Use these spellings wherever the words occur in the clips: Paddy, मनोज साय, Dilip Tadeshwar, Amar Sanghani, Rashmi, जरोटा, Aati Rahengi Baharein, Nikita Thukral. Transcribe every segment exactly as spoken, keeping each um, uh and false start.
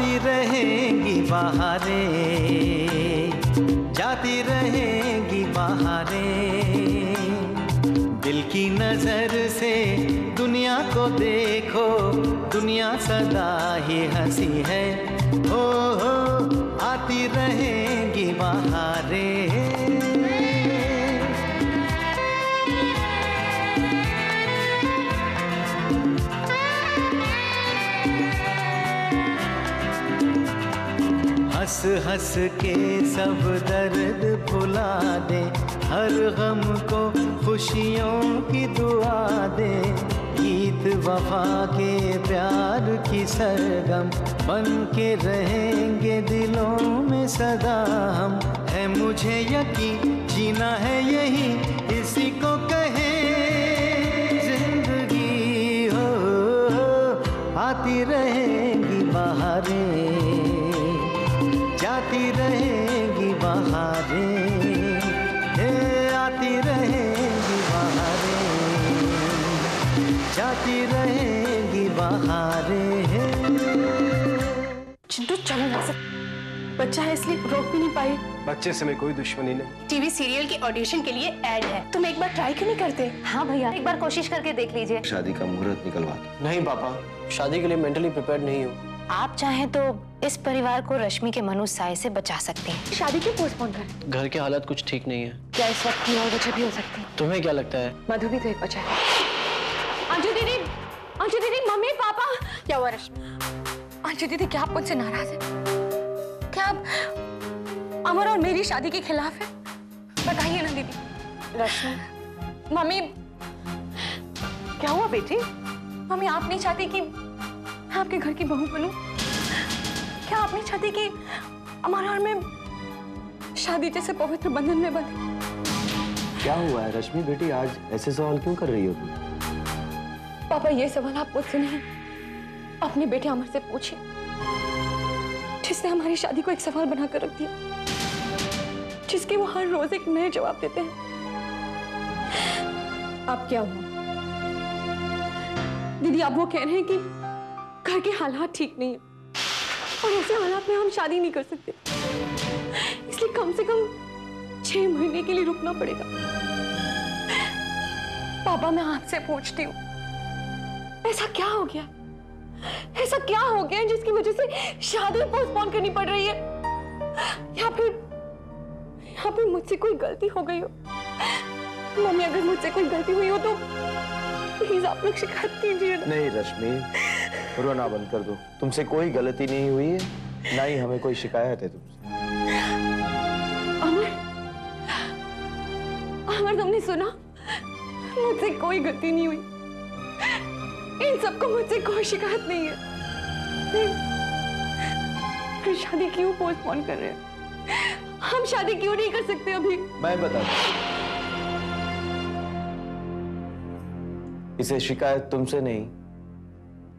आती रहेंगी बहारें, जाती रहेंगी बहारें। दिल की नजर से दुनिया को देखो, दुनिया सदा ही हंसी है। हो हो आती रहेंगी बहारें। हंस हंस के सब दर्द भुला दे, हर गम को खुशियों की दुआ दे। गीत वफा के प्यार की सरगम बन के रहेंगे दिलों में सदा हम। है मुझे यकीन जीना है यही, इसी को कहे जिंदगी। हो आती रहेंगी बहारें, आती रहेंगी बहारें। हे आती रहेंगी बहारें, जाती रहेंगी बहारें। चिंटू चलो ना सर, बच्चा है इसलिए रोक भी नहीं पाई। बच्चे से मैं कोई दुश्मनी नहीं। टीवी सीरियल के ऑडिशन के लिए एड है, तुम एक बार ट्राई क्यों नहीं करते? हाँ भैया, एक बार कोशिश करके देख लीजिए। शादी का मुहूर्त निकलवा। नहीं पापा, शादी के लिए मेंटली प्रिपेयर नहीं हूँ। आप चाहें तो इस परिवार को रश्मि के मनोज साय से बचा सकते हैं। शादी क्यों पोस्टपोन कर? घर के हालात कुछ ठीक नहीं है। क्या इस वक्त की और वजह भी हो सकती है? तुम्हें क्या लगता है? मधु भी तो एक बचा है। अंजू दीदी, अंजू दीदी, मम्मी पापा, क्या हुआ रश्मि? अंजू दीदी क्या आप मुझसे नाराज है? क्या आप अमर और मेरी शादी के खिलाफ है? बताइए ना दीदी। रश्मि, मम्मी क्या हुआ बेटी? मम्मी आप नहीं चाहती की आपके घर की बहू बनूं? क्या आप नहीं चाहती कि हमारा और मैं शादी जैसे पवित्र बंधन में बंधे? क्या हुआ है रश्मि बेटी, आज ऐसे सवाल क्यों कर रही हो तुम? पापा ये सवाल आप मुझसे नहीं, अपने बेटे अमर से पूछिए, जिसने हमारी शादी को एक सवाल बनाकर रख दिया, जिसके वो हर रोज एक नए जवाब देते हैं। आप क्या हुआ दीदी, आप वो कह रहे हैं कि घर के हालात ठीक नहीं है और ऐसे हालात में हम शादी नहीं कर सकते, इसलिए कम से कम छह महीने के लिए रुकना पड़ेगा। पापा मैं आपसे पूछती हूँ, ऐसा क्या हो गया, ऐसा क्या हो गया जिसकी वजह से शादी पोस्टपोन करनी पड़ रही है? या फिर या फिर मुझसे कोई गलती हो गई हो? मम्मी अगर मुझसे कोई गलती हुई हो तो प्लीज आप लोग शिकायत कीजिए। नहीं रश्मि, रोना बंद कर दो, तुमसे कोई गलती नहीं हुई है, ना ही हमें कोई शिकायत है तुमसे। अमर, अमर तुमने सुना, मुझसे कोई गलती नहीं हुई, इन सबको मुझसे कोई शिकायत नहीं है। फिर शादी क्यों पोस्टपोन कर रहे हैं? हम शादी क्यों नहीं कर सकते अभी? मैं बता दूं, इसे शिकायत तुमसे नहीं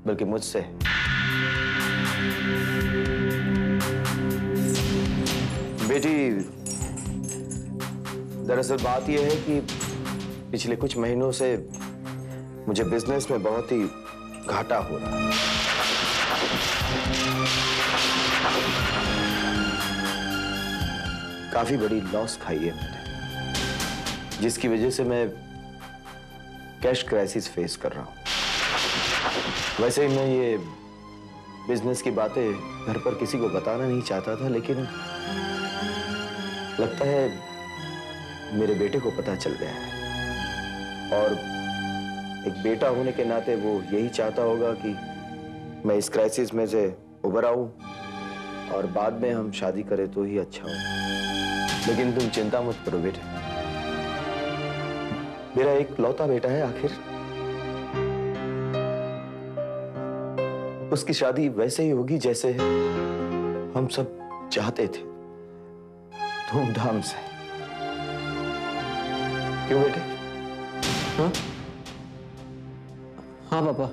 बल्कि मुझसे। बेटी दरअसल बात यह है कि पिछले कुछ महीनों से मुझे बिजनेस में बहुत ही घाटा हो रहा है। काफी बड़ी लॉस खाई है मैंने, जिसकी वजह से मैं कैश क्राइसिस फेस कर रहा हूं। वैसे ही मैं ये बिजनेस की बातें घर पर किसी को बताना नहीं चाहता था, लेकिन लगता है मेरे बेटे को पता चल गया है, और एक बेटा होने के नाते वो यही चाहता होगा कि मैं इस क्राइसिस में से उबर आऊं और बाद में हम शादी करें तो ही अच्छा हो। लेकिन तुम चिंता मत करो बेटे, मेरा एक लौता बेटा है, आखिर उसकी शादी वैसे ही होगी जैसे हम सब चाहते थे, धूमधाम से। क्यों बेटे? हाँ हाँ पापा।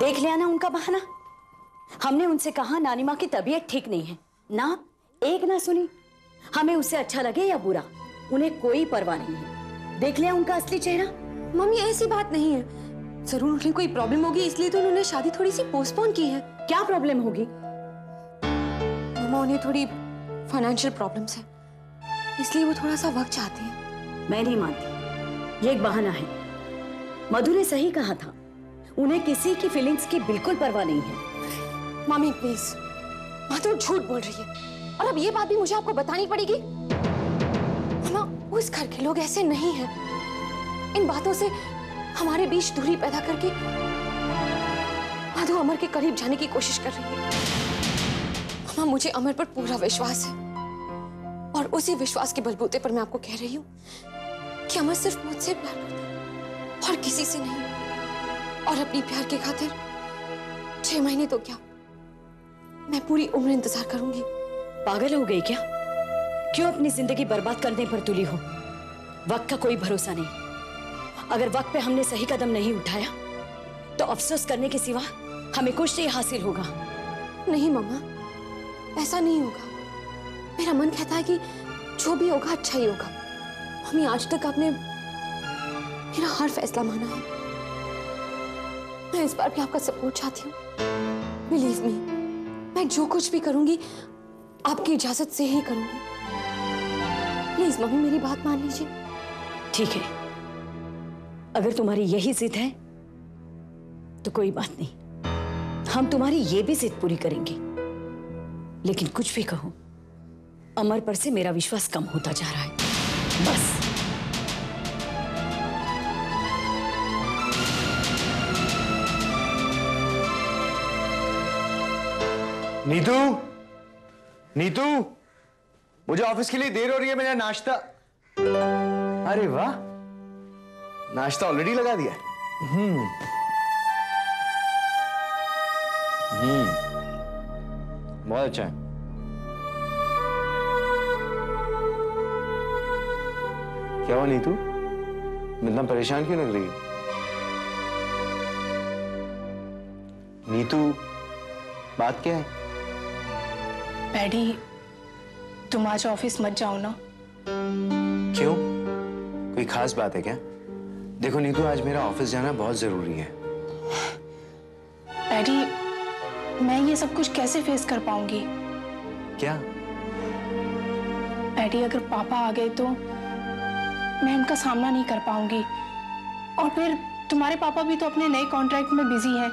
देख लिया ना उनका बहाना। हमने उनसे कहा नानी माँ की तबीयत ठीक नहीं है, ना एक ना सुनी, हमें उसे अच्छा लगे या बुरा, उन्हें कोई परवाह नहीं है। देख लिया उनका असली चेहरा। मम्मी ऐसी बात नहीं है, जरूर उन्हें कोई प्रॉब्लम होगी इसलिए तो उन्होंने शादी थोड़ी सी पोस्टपोन की है। क्या प्रॉब्लम होगी? मम्मा उन्हें थोड़ी फाइनेंशियल प्रॉब्लम्स है इसलिए वो थोड़ा सा वक्त चाहती है। मैं नहीं मानती, ये एक बहाना है। मधु ने सही कहा था, उन्हें किसी की फीलिंग्स की बिल्कुल परवाह नहीं है। मामी प्लीज, मधु झूठ बोल रही है और अब ये बात भी मुझे आपको बतानी पड़ेगी। मामा उस घर के लोग ऐसे नहीं हैं। इन बातों से हमारे बीच दूरी पैदा करके मधु अमर के करीब जाने की कोशिश कर रही है। मामा मुझे अमर पर पूरा विश्वास है और उसी विश्वास के बलबूते पर मैं आपको कह रही हूँ कि अमर सिर्फ मुझसे प्यार करता है और किसी से नहीं। और अपनी प्यार के खातिर छह महीने तो क्या, मैं पूरी उम्र इंतजार करूंगी। पागल हो गई क्या? क्यों अपनी जिंदगी बर्बाद करने पर तुली हो? वक्त का कोई भरोसा नहीं। अगर वक्त पे हमने सही कदम नहीं उठाया तो अफसोस करने के सिवा हमें कुछ नहीं हासिल होगा। नहीं मामा, ऐसा नहीं होगा। मेरा मन कहता है कि जो भी होगा अच्छा ही होगा। मम्मी आज तक आपने मेरा हर फैसला माना है। मैं इस बार भी आपका सपोर्ट चाहती हूँ। बिलीव मी, मैं जो कुछ भी करूंगी आपकी इजाजत से ही करूंगी। प्लीज मम्मी मेरी बात मान लीजिए। ठीक है, अगर तुम्हारी यही जिद है तो कोई बात नहीं, हम तुम्हारी ये भी जिद पूरी करेंगे। लेकिन कुछ भी कहो, अमर पर से मेरा विश्वास कम होता जा रहा है, बस। नीतू, नीतू, मुझे ऑफिस के लिए देर हो रही है, मेरा नाश्ता। अरे वाह, नाश्ता ऑलरेडी लगा दिया। हम्म हम्म बहुत अच्छा है। क्या हुआ नीतू, इतना परेशान क्यों लग रही है? नीतू बात क्या है? पैडी तुम आज ऑफिस मत जाओ ना। क्यों, कोई खास बात है क्या? देखो नीतू, आज मेरा ऑफिस जाना बहुत जरूरी है। पैडी मैं ये सब कुछ कैसे फेस कर पाऊंगी? क्या पैडी, अगर पापा आ गए तो मैं उनका सामना नहीं कर पाऊंगी। और फिर तुम्हारे पापा भी तो अपने नए कॉन्ट्रैक्ट में बिजी हैं।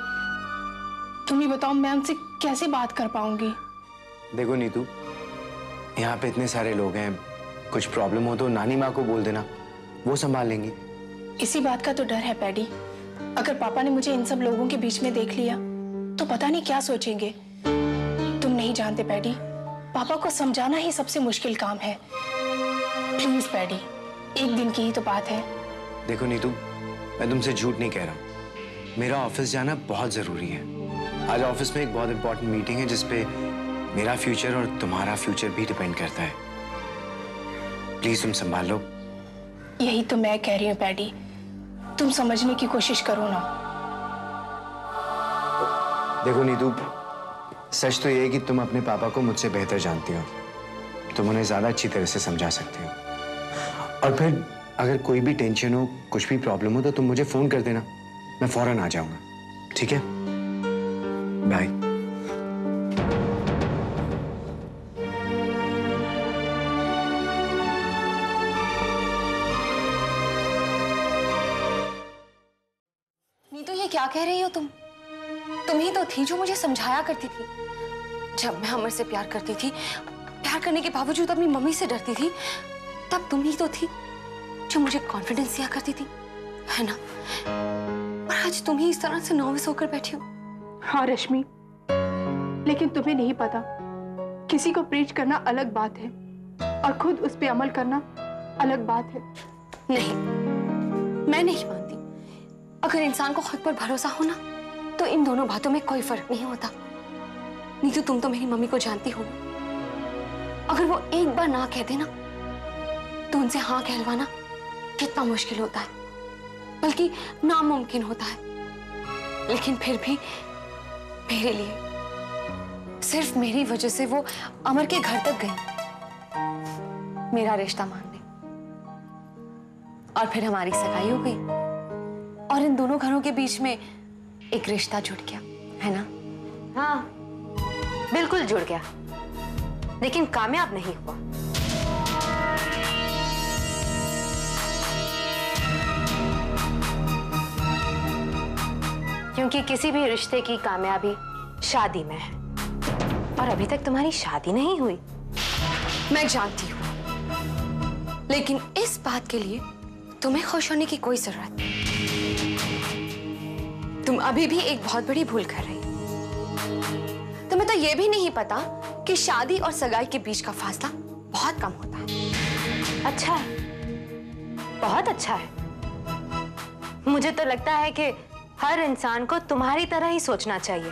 तुम ही बताओ मैं उनसे कैसे बात कर पाऊंगी? देखो नीतू, यहाँ पे इतने सारे लोग हैं, कुछ प्रॉब्लम हो तो नानी माँ को बोल देना, वो संभाल लेंगी। इसी बात का तो डर है पैडी, अगर पापा ने मुझे इन सब लोगों के बीच में देख लिया तो पता नहीं क्या सोचेंगे। तुम नहीं जानते पैडी, पापा को समझाना ही सबसे मुश्किल काम है। प्लीज पैडी, एक दिन की ही तो बात है। देखो नीतू, मैं तुमसे झूठ नहीं कह रहा हूँ, मेरा ऑफिस जाना बहुत जरूरी है। आज ऑफिस में एक बहुत इंपॉर्टेंट मीटिंग है जिसपे मेरा फ्यूचर और तुम्हारा फ्यूचर भी डिपेंड करता है। प्लीज तुम संभाल लो। यही तो मैं कह रही हूँ पैडी, तुम समझने की कोशिश करो ना। देखो नीतू, सच तो ये है कि तुम अपने पापा को मुझसे बेहतर जानती हो, तुम उन्हें ज्यादा अच्छी तरह से समझा सकती हो। और फिर अगर कोई भी टेंशन हो, कुछ भी प्रॉब्लम हो तो तुम मुझे फोन कर देना, मैं फौरन आ जाऊंगा। ठीक है, बाय। नीतू ये क्या कह रही हो तुम? तुम ही तो थी जो मुझे समझाया करती थी। जब मैं अमर से प्यार करती थी, प्यार करने के बावजूद अपनी मम्मी से डरती थी, तब तुम ही तो थी जो मुझे कॉन्फिडेंस दिया करती थी, है ना? और आज तुम ही इस तरह से नर्वस होकर बैठी हो। हाँ रश्मि, लेकिन तुम्हें नहीं पता, किसी को प्रीच करना अलग बात है और खुद उस पे अमल करना अलग बात है। नहीं, मैं नहीं मानती। अगर इंसान को खुद पर भरोसा हो ना तो इन दोनों बातों में कोई फर्क नहीं होता। नीतू तुम तो मेरी मम्मी को जानती हो, अगर वो एक बार ना कह देना तो उनसे हाँ कहलवाना कितना मुश्किल होता है, बल्कि नामुमकिन होता है। लेकिन फिर भी मेरे लिए सिर्फ मेरी वजह से वो अमर के घर तक गई मेरा रिश्ता मानने, और फिर हमारी सगाई हो गई और इन दोनों घरों के बीच में एक रिश्ता जुड़ गया, है ना? हाँ, बिल्कुल जुड़ गया, लेकिन कामयाब नहीं हुआ। क्योंकि किसी भी रिश्ते की कामयाबी शादी में है, और अभी तक तुम्हारी शादी नहीं हुई। मैं जानती हूँ, लेकिन इस बात के लिए तुम्हें खुश होने की कोई जरूरत नहीं। तुम अभी भी एक बहुत बड़ी भूल कर रही हो। तुम्हें तो ये भी नहीं पता कि शादी और सगाई के बीच का फासला बहुत कम होता है। अच्छा है, बहुत अच्छा है। मुझे तो लगता है कि हर इंसान को तुम्हारी तरह ही सोचना चाहिए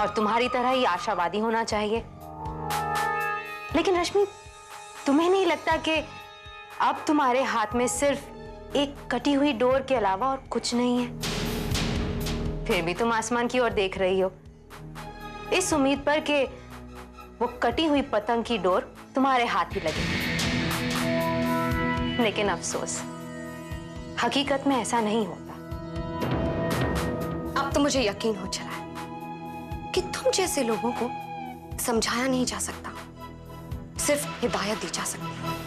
और तुम्हारी तरह ही आशावादी होना चाहिए। लेकिन रश्मि, तुम्हें नहीं लगता कि अब तुम्हारे हाथ में सिर्फ एक कटी हुई डोर के अलावा और कुछ नहीं है? फिर भी तुम आसमान की ओर देख रही हो, इस उम्मीद पर कि वो कटी हुई पतंग की डोर तुम्हारे हाथ ही लगे। लेकिन अफसोस, हकीकत में ऐसा नहीं होता। अब तो मुझे यकीन हो चला है कि तुम जैसे लोगों को समझाया नहीं जा सकता, सिर्फ हिदायत दी जा सकती है।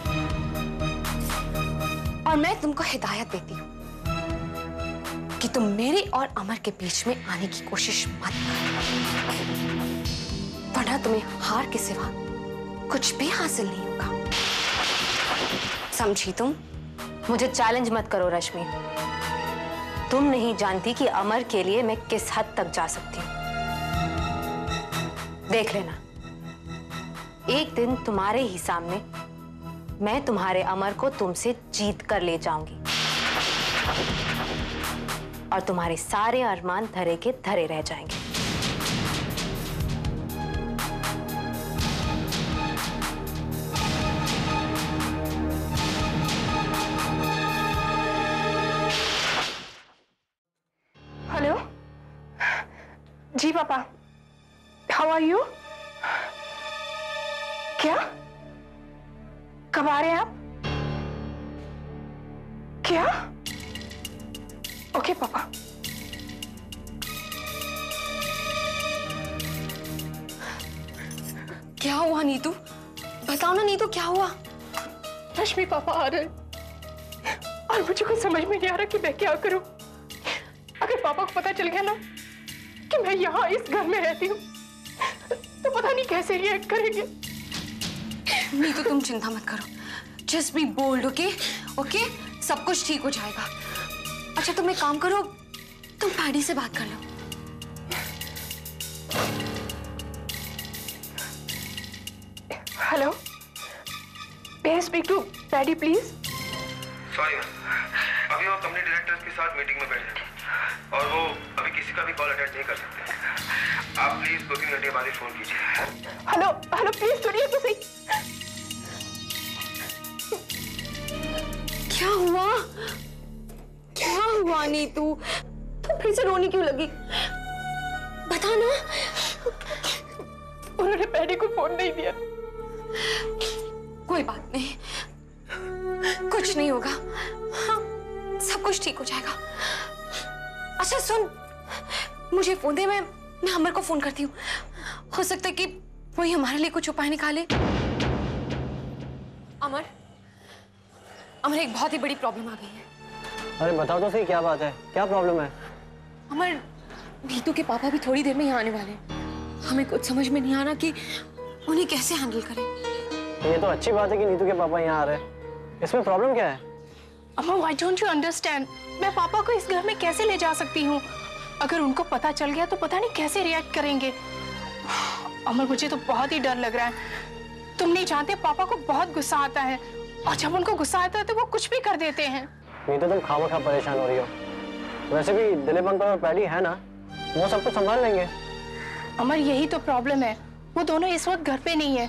और मैं तुमको हिदायत देती हूँ कि तुम मेरे और अमर के बीच में आने की कोशिश मत करो, वरना तुम्हें हार के सिवा कुछ भी हासिल नहीं होगा। समझी तुम? मुझे चैलेंज मत करो रश्मि। तुम नहीं जानती कि अमर के लिए मैं किस हद तक जा सकती हूँ। देख लेना, एक दिन तुम्हारे ही सामने मैं तुम्हारे अमर को तुमसे जीत कर ले जाऊंगी और तुम्हारे सारे अरमान धरे के धरे रह जाएंगे। हेलो, जी पापा, हाउ आर यू? क्या, कब आ रहे हैं आप? क्या? ओके पापा। क्या हुआ नीतू? बताओ ना नीतू, क्या हुआ? रश्मि पापा आ रहे और मुझे कुछ समझ में नहीं आ रहा कि मैं क्या करूं। अगर पापा को पता चल गया ना कि मैं यहाँ इस घर में रहती हूँ तो पता नहीं कैसे रिएक्ट करेंगे। नीतू तुम चिंता मत करो, just be bold. Okay okay, सब कुछ ठीक हो जाएगा। अच्छा तुम एक काम करो, तुम पैडी से बात कर लो। Hello, may I speak to Paddy please? Sorry, अभी वो कंपनी डायरेक्टर्स के साथ मीटिंग में बैठे हैं और वो अभी किसी का भी कॉल अटेंड नहीं कर सकते। आप प्लीज दो तीन घंटे बाद ही फोन कीजिए। हेलो हेलो, प्लीज सुनिए तो सही। क्या हुआ? क्या हुआ नीतू? तुम फिर से रोने क्यों लगी? बता ना। उन्होंने पैडी को फोन नहीं दिया। कोई बात नहीं, कुछ नहीं होगा। हाँ, सब कुछ ठीक हो जाएगा। अच्छा सुन, मुझे फोन दे, मैं मैं अमर को फोन करती हूँ। हो सकता है कि वही हमारे लिए कुछ उपाय निकाले। अमर, अमर एक बहुत ही बड़ी प्रॉब्लम आ गई है। अरे बताओ तो सही, क्या बात है? क्या प्रॉब्लम है? अमर, नीतू के पापा भी थोड़ी देर में यहाँ आने वाले हैं। हमें कुछ समझ में नहीं आ रहा कि उन्हें कैसे हैंडल करें। ये तो अच्छी बात है कि नीतू के पापा यहाँ आ रहे हैं। इसमें प्रॉब्लम क्या है? Amar, why don't you understand? मैं पापा को इस घर में कैसे ले जा सकती हूँ? अगर उनको पता चल गया तो पता नहीं कैसे रिएक्ट करेंगे। अमर, मुझे तो बहुत ही डर लग रहा है। तुम नहीं जानते, पापा को बहुत गुस्सा आता है और जब उनको गुस्सा आता है तो वो कुछ भी कर देते हैं। नहीं तो तुम खामा खा परेशान हो रही हो। वैसे भी दिलीप अंकल और पैडी है ना, वो सब कुछ संभाल लेंगे। अमर, यही तो प्रॉब्लम है, वो दोनों इस वक्त घर पे नहीं है।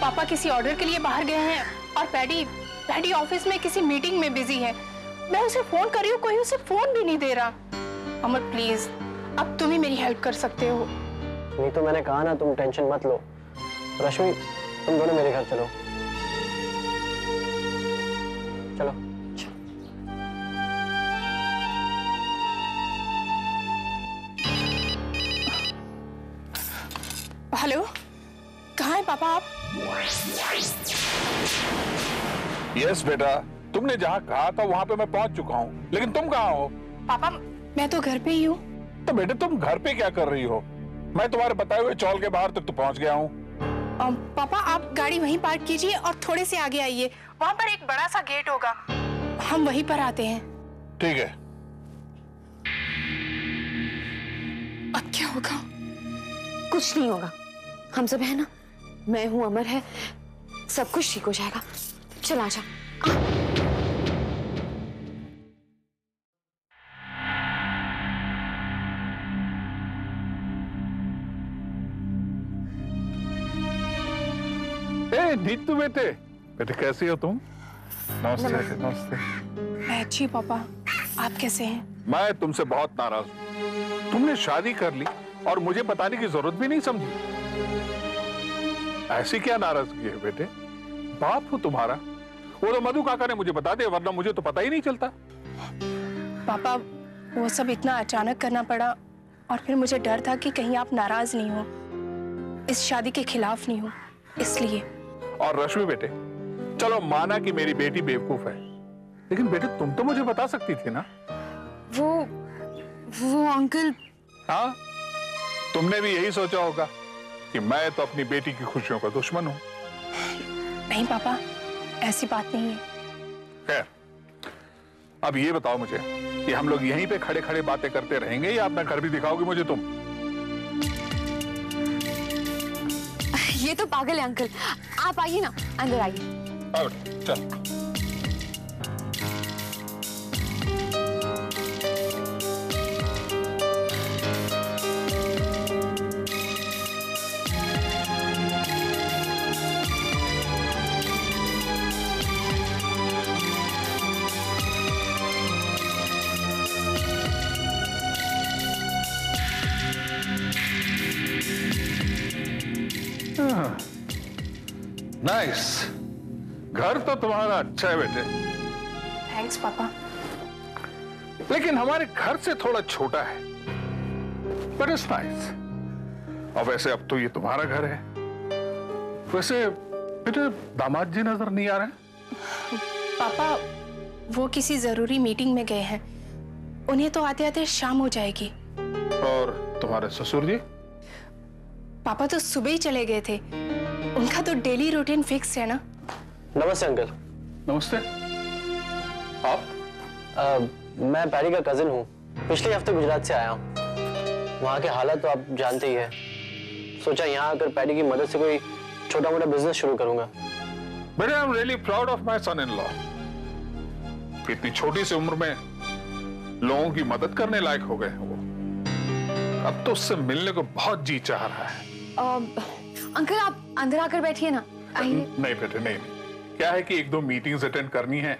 पापा किसी ऑर्डर के लिए बाहर गए हैं और पैडी पैडी ऑफिस में किसी मीटिंग में बिजी है। मैं उसे फोन कर रही हूँ, कोई उसे फोन भी नहीं दे रहा। अमर प्लीज, अब तुम ही मेरी हेल्प कर सकते हो। नहीं तो मैंने कहा ना तुम टेंशन मत लो। रश्मि तुम दोनों मेरे घर चलो। चलो हेलो, कहाँ है पापा आप? यस बेटा, तुमने जहाँ कहा था वहाँ पे मैं पहुँच चुका हूँ, लेकिन तुम कहाँ हो? पापा मैं तो घर पे ही हूँ। तो बेटे तुम घर पे क्या कर रही हो? मैं तुम्हारे बताए हुए चौल के बाहर तक तो पहुंच गया हूँ। पापा आप गाड़ी वहीं पार्क कीजिए और थोड़े से आगे आइए, वहाँ पर एक बड़ा सा गेट होगा, हम वहीं पर आते हैं। ठीक है। अब क्या होगा? कुछ नहीं होगा, हम सब है ना, मैं हूँ, अमर है, सब कुछ ठीक हो जाएगा। चल आजा। नीतू बेटे, बेटे कैसी हो तुम? नमस्ते नमस्ते। मैं अच्छी पापा, आप कैसे हैं? मैं तुमसे बहुत नाराज हूँ। तुमने शादी कर ली और मुझे बताने की जरूरत भी नहीं समझी। ऐसी क्या नाराजगी है बेटे? बाप हो तुम्हारा, वो तो मधु काका ने मुझे बता दिया, वरना मुझे तो पता ही नहीं चलता। पापा वो सब इतना अचानक करना पड़ा और फिर मुझे डर था कि कहीं आप नाराज नहीं हो, इस शादी के खिलाफ नहीं हो, इसलिए। और रश्मि बेटे, चलो माना कि मेरी बेटी बेवकूफ है, लेकिन बेटे तुम तो मुझे बता सकती थी ना। वो वो अंकल। हाँ, तुमने भी यही सोचा होगा कि मैं तो अपनी बेटी की खुशियों का दुश्मन हूँ। नहीं पापा, ऐसी बात नहीं है। खैर, अब ये बताओ मुझे कि हम लोग यहीं पे खड़े खड़े बातें करते रहेंगे या अपना घर भी दिखाओगी मुझे तुम? ये तो पागल है अंकल, आप आइए ना, अंदर आइए। चल। नाइस, घर तो तुम्हारा अच्छा है बेटे। थैंक्स पापा। लेकिन हमारे घर से थोड़ा छोटा है, बट इट्स नाइस। और वैसे अब तो ये तुम्हारा घर है। वैसे बेटे दामाद जी नजर नहीं आ रहे? पापा वो किसी जरूरी मीटिंग में गए हैं, उन्हें तो आते आते शाम हो जाएगी। और तुम्हारे ससुर जी? पापा तो सुबह ही चले गए थे, उनका तो डेली रूटीन फिक्स है ना। नमस्ते अंकल। नमस्ते। आप? आ, मैं पैडी का कजिन हूँ, पिछले हफ्ते गुजरात से आया हूँ। वहाँ के हालात तो आप जानते ही हैं। सोचा यहाँ आकर पैडी की मदद से कोई छोटा मोटा बिजनेस शुरू करूँगा। बेटे I am really proud of my son in law. इतनी छोटी सी उम्र में लोगों की मदद करने लायक हो गए हैं वो। अब तो उससे मिलने को बहुत जी चाह रहा है। uh... अंकल आप अंदर आकर बैठिए ना, आइए। नहीं बेटे नहीं, नहीं, क्या है कि एक दो मीटिंग्स अटेंड करनी है।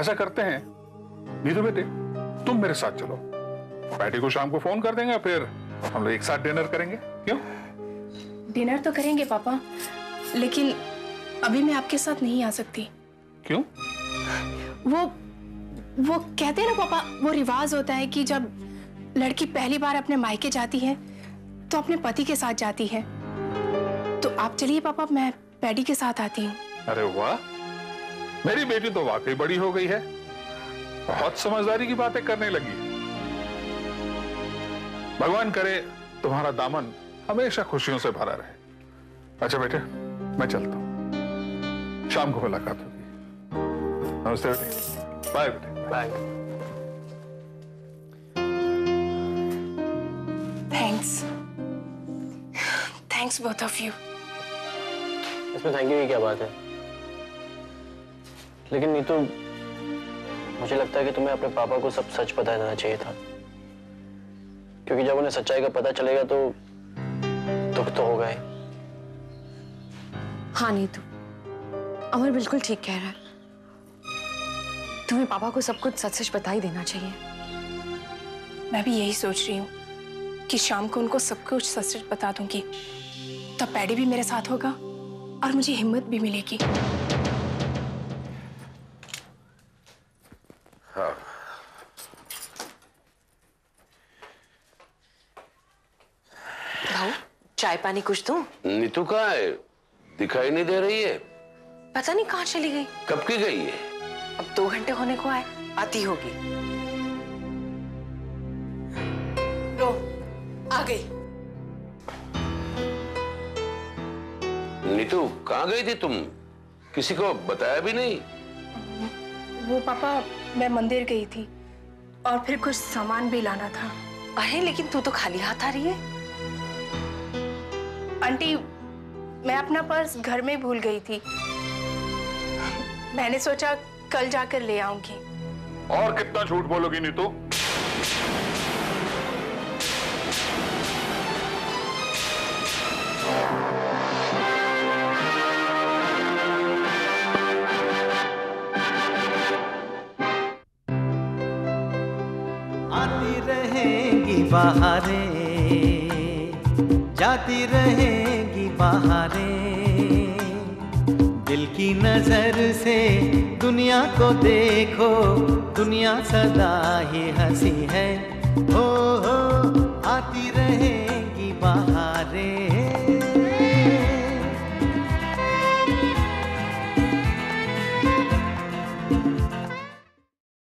ऐसा करते हैं नीतू बेटे, तुम मेरे साथ चलो, पैडी को शाम को फोन कर देंगे, फिर हम लोग एक साथ डिनर करेंगे। क्यों? डिनर तो करेंगे पापा, लेकिन अभी मैं आपके साथ नहीं आ सकती। क्यों? वो वो कहते हैं ना पापा, वो रिवाज होता है कि जब लड़की पहली बार अपने मायके जाती है तो अपने पति के साथ जाती है। तो आप चलिए पापा, मैं पैडी के साथ आती हूँ। अरे वाह, मेरी बेटी तो वाकई बड़ी हो गई है, बहुत समझदारी की बातें करने लगी। भगवान करे तुम्हारा दामन हमेशा खुशियों से भरा रहे। अच्छा बेटे मैं चलता हूँ, शाम को मुलाकात होगी। नमस्ते बेटे। बाय बेटे। Bye. Thanks, thanks both of you. इसमें थैंक यू ही क्या बात है? लेकिन नीतू मुझे लगता है कि तुम्हें अपने पापा को सब सच बता देना चाहिए था, क्योंकि जब उन्हें सच्चाई का पता चलेगा तो दुख तो होगा ही। हाँ नीतू, अमर बिल्कुल ठीक कह रहा है, तुम्हें पापा को सब कुछ सच सच बता ही देना चाहिए। मैं भी यही सोच रही हूँ कि शाम को उनको सब कुछ सच सच बता दूंगी। तब पैडी भी मेरे साथ होगा और मुझे हिम्मत भी मिलेगी। हाँ। भाऊ, चाय पानी कुछ दूं? नीतू कहाँ है? दिखाई नहीं दे रही है। पता नहीं कहाँ चली गई। कब की गई है? अब दो घंटे होने को आए, आती होगी। आ गई। नीतू कहाँ गई थी तुम? किसी को बताया भी नहीं? वो पापा, मैं मंदिर गई थी और फिर कुछ सामान भी लाना था। अरे लेकिन तू तो खाली हाथ आ रही है। आंटी, मैं अपना पर्स घर में भूल गई थी। मैंने सोचा कल जाकर ले आऊंगी। और कितना झूठ बोलोगी नीतू? आती रहेंगी बहारें, जाती रहेंगी बहारें। दिल की नजर से दुनिया को देखो, दुनिया सदा ही हंसी है। हो हो आती रहेंगी बहारें।